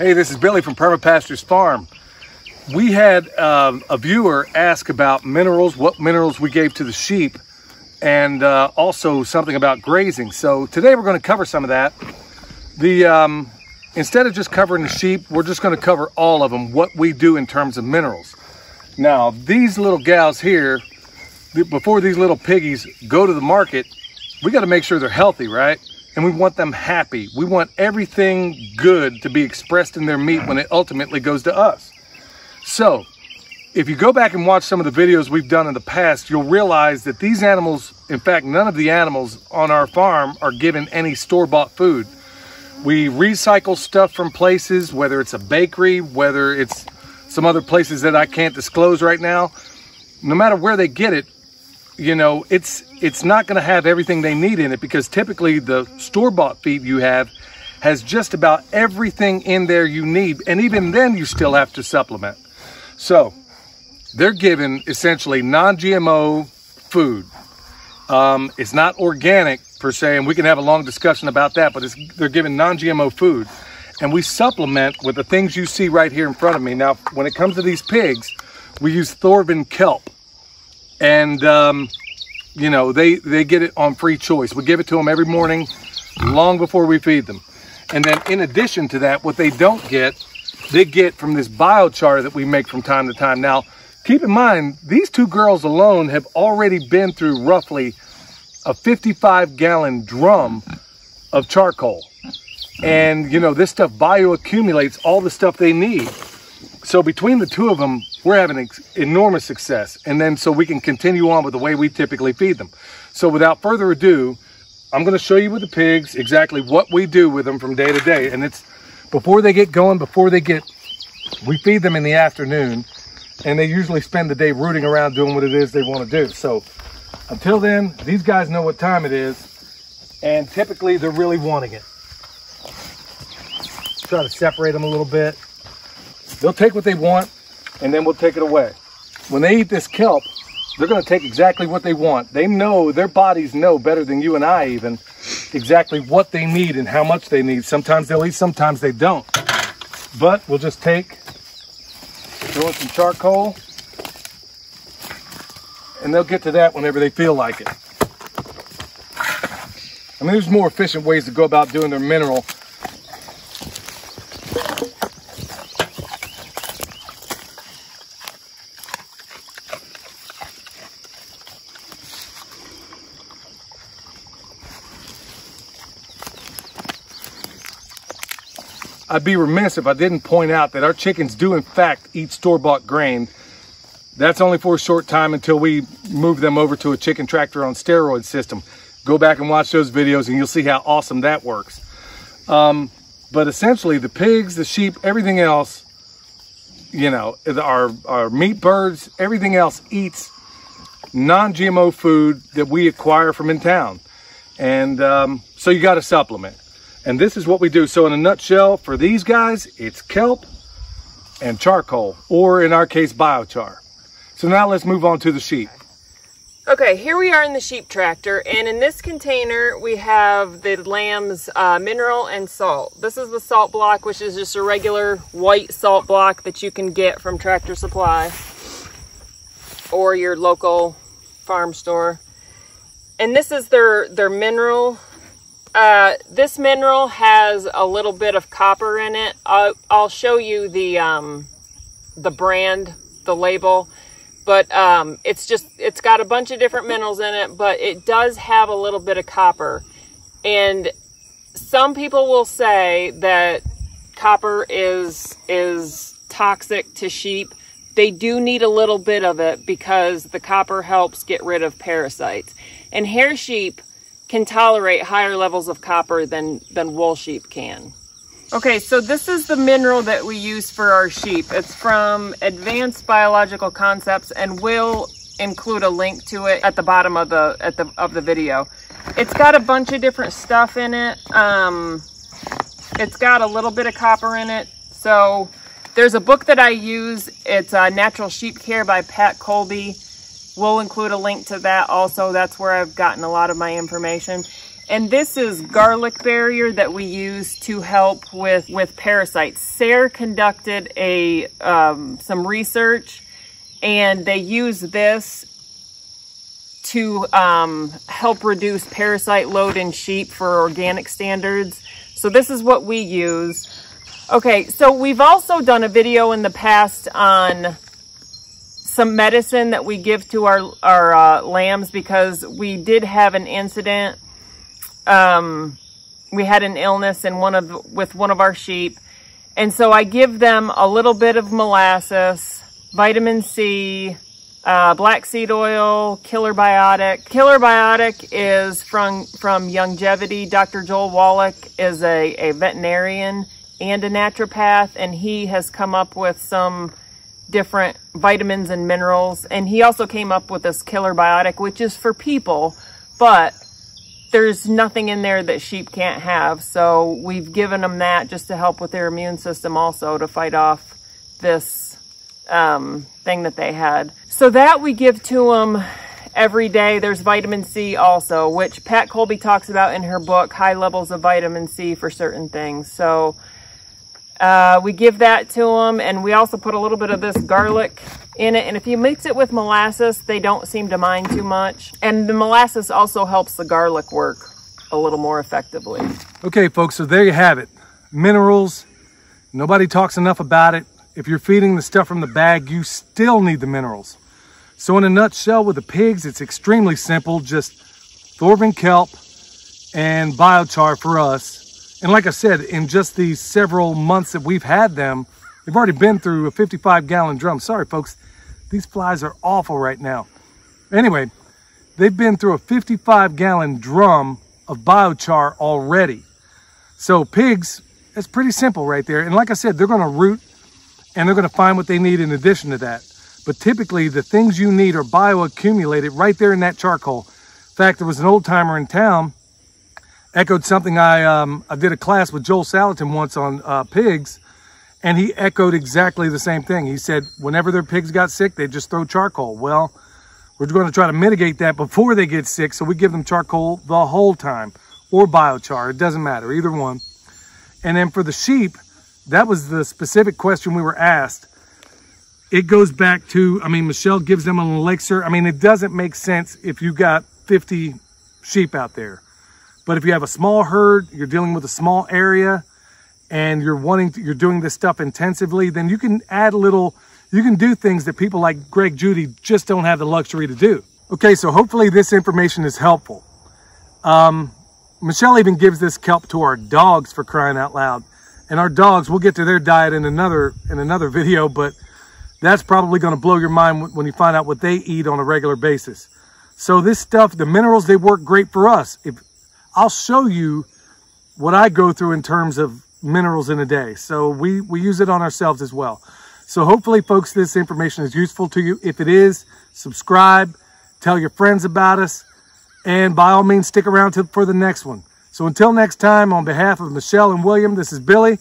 Hey, this is Billy from Perma Pastures Farm. We had a viewer ask about minerals, what minerals we gave to the sheep, and also something about grazing. So today we're going to cover some of that. Instead of just covering the sheep, we're just going to cover all of them, what we do in terms of minerals. Now, these little gals here, before these little piggies go to the market, we got to make sure they're healthy, right? And we want them happy. We want everything good to be expressed in their meat when it ultimately goes to us. So if you go back and watch some of the videos we've done in the past, you'll realize that these animals, in fact, none of the animals on our farm are given any store-bought food. We recycle stuff from places, whether it's a bakery, whether it's some other places that I can't disclose right now. No matter where they get it, you know, it's not going to have everything they need in it, because typically the store-bought feed you have has just about everything in there you need, and even then you still have to supplement. So they're given essentially non-GMO food. It's not organic per se, and we can have a long discussion about that, but they're given non-GMO food, and we supplement with the things you see right here in front of me. Now, when it comes to these pigs, we use Thorvin kelp. And, you know, they get it on free choice. We give it to them every morning, long before we feed them. And then in addition to that, what they don't get, they get from this biochar that we make from time to time. Now, keep in mind, these two girls alone have already been through roughly a 55-gallon drum of charcoal. And, you know, this stuff bioaccumulates all the stuff they need. So between the two of them, we're having enormous success. And then so we can continue on with the way we typically feed them. So without further ado, I'm going to show you with the pigs exactly what we do with them from day to day. And it's before they get going, we feed them in the afternoon, and they usually spend the day rooting around doing what it is they want to do. So until then, these guys know what time it is, and typically they're really wanting it. Try to separate them a little bit. They'll take what they want, and then we'll take it away. When they eat this kelp, they're going to take exactly what they want. They know, their bodies know better than you and I even, exactly what they need and how much they need. Sometimes they'll eat, sometimes they don't. But we'll just throw in some charcoal, and they'll get to that whenever they feel like it. I mean, there's more efficient ways to go about doing their mineral. I'd be remiss if I didn't point out that our chickens do in fact eat store-bought grain. That's only for a short time until we move them over to a chicken tractor on steroid system. Go back and watch those videos and you'll see how awesome that works. But essentially the pigs, the sheep, everything else, you know, our meat birds, everything else eats non-GMO food that we acquire from in town. And so you got to supplement. And this is what we do. So in a nutshell, for these guys, it's kelp and charcoal, or in our case, biochar. So now let's move on to the sheep. Okay, here we are in the sheep tractor. And in this container, we have the lamb's mineral and salt. This is the salt block, which is just a regular white salt block that you can get from Tractor Supply or your local farm store. And this is their mineral. This mineral has a little bit of copper in it. I'll show you the brand, the label, but it's got a bunch of different minerals in it, but it does have a little bit of copper. And some people will say that copper is toxic to sheep. They do need a little bit of it because the copper helps get rid of parasites. And hair sheep can tolerate higher levels of copper than wool sheep can. Okay, so this is the mineral that we use for our sheep. It's from Advanced Biological Concepts, and we'll include a link to it at the bottom of the video. It's got a bunch of different stuff in it. It's got a little bit of copper in it. So there's a book that I use. It's Natural Sheep Care by Pat Colby. We'll include a link to that also. That's where I've gotten a lot of my information. And this is garlic barrier that we use to help with parasites. SARE conducted a some research, and they use this to help reduce parasite load in sheep for organic standards. So this is what we use. Okay, so we've also done a video in the past on some medicine that we give to our lambs, because we did have an incident. We had an illness in with one of our sheep. And so I give them a little bit of molasses, vitamin C, black seed oil, killer biotic. Killer biotic is from Youngevity. Dr. Joel Wallach is a veterinarian and a naturopath, and he has come up with some different vitamins and minerals. And he also came up with this killer biotic, which is for people, but there's nothing in there that sheep can't have. So we've given them that just to help with their immune system, also to fight off this thing that they had. So that we give to them every day. There's vitamin C also, which Pat Colby talks about in her book, High Levels of Vitamin C for Certain Things. So we give that to them, and we also put a little bit of this garlic in it. And if you mix it with molasses, they don't seem to mind too much. And the molasses also helps the garlic work a little more effectively. Okay, folks, so there you have it. Minerals. Nobody talks enough about it. If you're feeding the stuff from the bag, you still need the minerals. So in a nutshell, with the pigs, it's extremely simple. Just Thorvin kelp and biochar for us. And like I said, in just these several months that we've had them, they've already been through a 55-gallon drum. Sorry, folks, these flies are awful right now. Anyway, they've been through a 55-gallon drum of biochar already. So pigs, that's pretty simple right there. And like I said, they're going to root, and they're going to find what they need in addition to that. But typically, the things you need are bioaccumulated right there in that charcoal. In fact, there was an old-timer in town, echoed something I did a class with Joel Salatin once on pigs, and he echoed exactly the same thing. He said whenever their pigs got sick, they just throw charcoal. Well, we're going to try to mitigate that before they get sick, so we give them charcoal the whole time, or biochar. It doesn't matter, either one. And then for the sheep, that was the specific question we were asked. It goes back to, I mean, Michelle gives them an elixir. I mean, it doesn't make sense if you got 50 sheep out there. But if you have a small herd, you're dealing with a small area, and you're wanting to, you're doing this stuff intensively, then you can add a little, you can do things that people like Greg Judy just don't have the luxury to do. Okay, so hopefully this information is helpful. Michelle even gives this kelp to our dogs, for crying out loud. And our dogs, we'll get to their diet in another video, but that's probably going to blow your mind when you find out what they eat on a regular basis. So this stuff, the minerals, they work great for us. If I'll show you what I go through in terms of minerals in a day. So we use it on ourselves as well. So hopefully, folks, this information is useful to you. If it is, subscribe, tell your friends about us, and by all means, stick around for the next one. So until next time, on behalf of Michelle and William, this is Billy,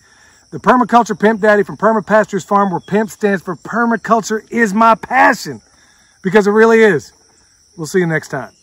the Permaculture Pimp Daddy from Perma Pastures Farm, where PIMP stands for Permaculture is my passion, because it really is. We'll see you next time.